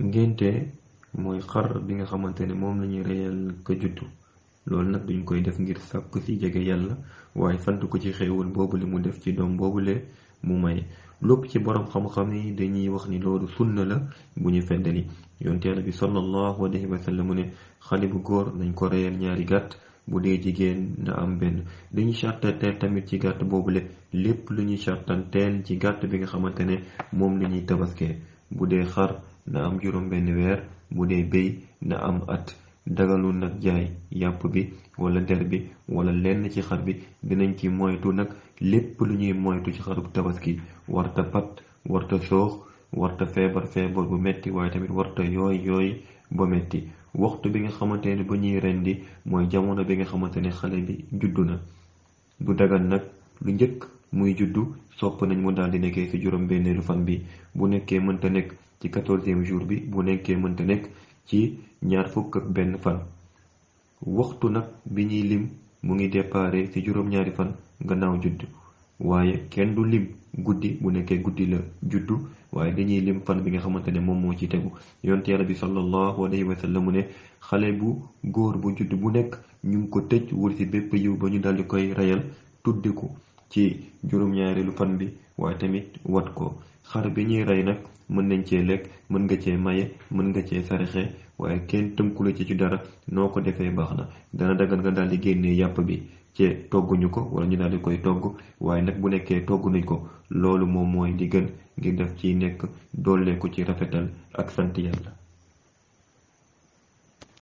ngénte mooy xar bi nga xamante ne moom lañuy reyal ko juddu loolu nag duñ koy def ngir sàkk ci jege yàlla waaye sant ko ci xéewal boobu li mu def ci doom boobule mu may lépp ci borom xam-xam yi dañuy wax ni loolu sunna la bu ñu feddali yonent Yàlla bi sallallahu alayhi wa sallam mu ne xale bu góor nañ ko reyal ñaari gàtt bu dee jigéen na am benn dañuy sàrtanteel tamit ci gàtt boobule lépp lu ñuy sàrtanteel ci gàtt bi nga xamante ne moom la ñuy tabaskee bu dee xar na am juróom benn weer bu dee béy na am at dagalu nag jaay yàpp bi wala der bi wala lenn ci xar bi dinañ ci moytu nag lépp lu ñuy moytu ci xarub tabaski warta pat warta soox warta feebar bu metti waaye tamit warta yooy ba metti waxtu bi nga xamante ne bu ñuy rendi mooy jamono bi nga xamante ne xale bi juddu na du dagan nag lu njëkk muy juddu sopp nañ mu daal di nekkee ci juróom benneelu fan bi bu nekkee mënta nekk ci 14e jour bi bu nekkee mënta nekk ci ñaar fukk ak benn fan waxtu nag bi ñuy lim mu ngi déparé ci juróom ñaari fan gannaaw judd waaye kenn du lim guddi bu nekkee guddi la juddu waaye dañuy lim fan bi nga xamante ne moom moo ci tegu yonent Yàlla bi sallallahu alayhi wa sallam mu ne xale bu góor bu judd bu nekk ñu ngi ko tëj wër ci bépp yiw ba ñu daldi koy reyal tudde ko ci juróom ñaareelu fan bi waaye tamit wat ko xar bi ñuy rey nag mën nañ cee lekk mën nga cee maye mën nga cee saraxe waaye kenn tënkule ci dara noo ko defee baax na dana dagan nga daal di génnee yàpp bi ci togguñu ko wala ñu daal di koy togg waaye nag bu nekkee togg nañ ko loolu moom mooy di gën ngir def ci nekk doole ko ci rafetal ak sant yàlla.